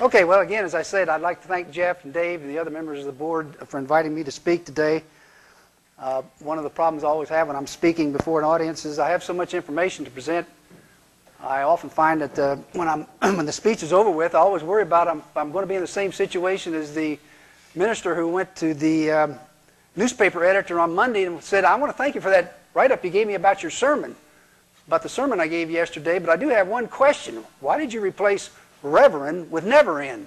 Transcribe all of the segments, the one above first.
Okay, well, again, as I said, I'd like to thank Jeff and Dave and the other members of the board for inviting me to speak today. One of the problems I always have when I'm speaking before an audience is I have so much information to present. I often find that when the speech is over with, I always worry about I'm going to be in the same situation as the minister who went to the newspaper editor on Monday and said, I want to thank you for that write-up you gave me about your sermon, about the sermon I gave yesterday, but I do have one question. Why did you replace reverend with never end?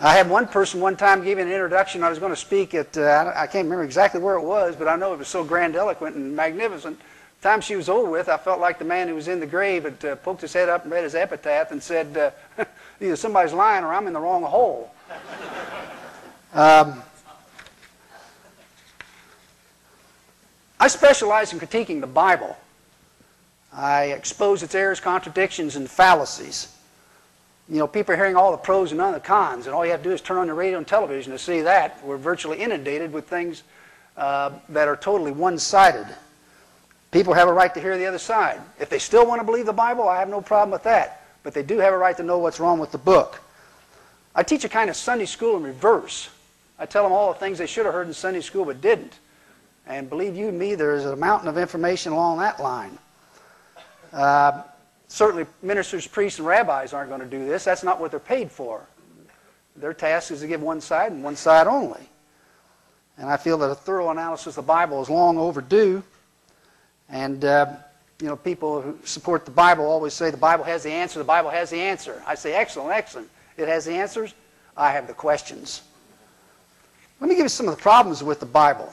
I had one person one time give an introduction. I was going to speak at, I can't remember exactly where it was, but I know it was so grandiloquent and magnificent. The time she was over with, I felt like the man who was in the grave had poked his head up and read his epitaph and said, either somebody's lying or I'm in the wrong hole. I specialize in critiquing the Bible. I expose its errors, contradictions, and fallacies. You know, people are hearing all the pros and none of the cons, and all you have to do is turn on the radio and television to see that. We're virtually inundated with things that are totally one-sided. People have a right to hear the other side. If they still want to believe the Bible, I have no problem with that, but they do have a right to know what's wrong with the book. I teach a kind of Sunday school in reverse. I tell them all the things they should have heard in Sunday school but didn't. And believe you me, there is a mountain of information along that line. Certainly ministers, priests, and rabbis aren't going to do this. That's not what they're paid for. Their task is to give one side and one side only. And I feel that a thorough analysis of the Bible is long overdue. And, you know, people who support the Bible always say the Bible has the answer, the Bible has the answer. I say, excellent, excellent. It has the answers. I have the questions. Let me give you some of the problems with the Bible.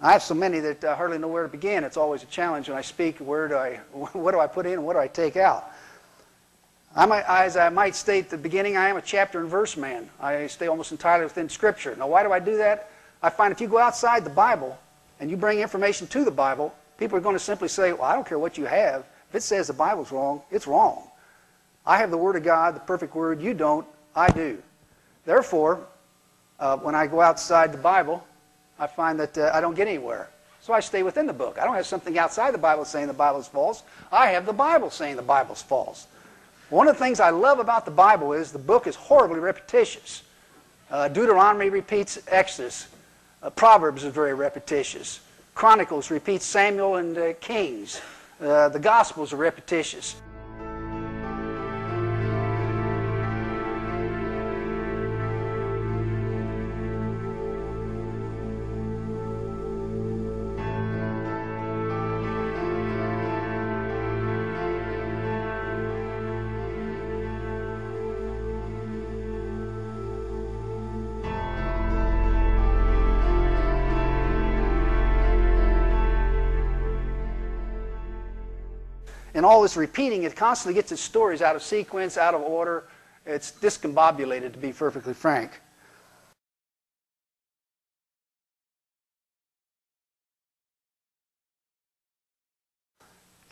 I have so many that I hardly know where to begin. It's always a challenge when I speak. What do I put in and what do I take out? As I might state at the beginning, I am a chapter and verse man. I stay almost entirely within Scripture. Now, why do I do that? I find if you go outside the Bible and you bring information to the Bible, people are going to simply say, well, I don't care what you have. If it says the Bible's wrong, it's wrong. I have the Word of God, the perfect Word. You don't. I do. Therefore, when I go outside the Bible, I find that I don't get anywhere. So I stay within the book. I don't have something outside the Bible saying the Bible's false. I have the Bible saying the Bible's false. One of the things I love about the Bible is the book is horribly repetitious. Deuteronomy repeats Exodus. Proverbs is very repetitious. Chronicles repeats Samuel and Kings. The Gospels are repetitious. And all this repeating, it constantly gets its stories out of sequence, out of order. It's discombobulated, to be perfectly frank.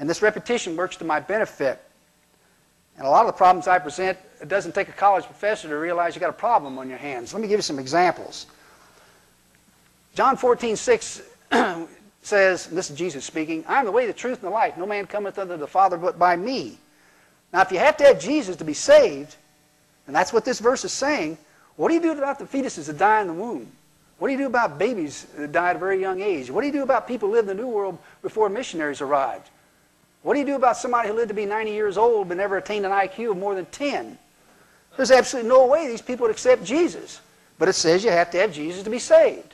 And this repetition works to my benefit. And a lot of the problems I present, it doesn't take a college professor to realize you've got a problem on your hands. Let me give you some examples. John 14:6 says, and this is Jesus speaking, I am the way, the truth, and the life. No man cometh unto the Father but by me. Now, if you have to have Jesus to be saved, and that's what this verse is saying, what do you do about the fetuses that die in the womb? What do you do about babies that die at a very young age? What do you do about people who lived in the New World before missionaries arrived? What do you do about somebody who lived to be 90 years old but never attained an IQ of more than 10? There's absolutely no way these people would accept Jesus. But it says you have to have Jesus to be saved.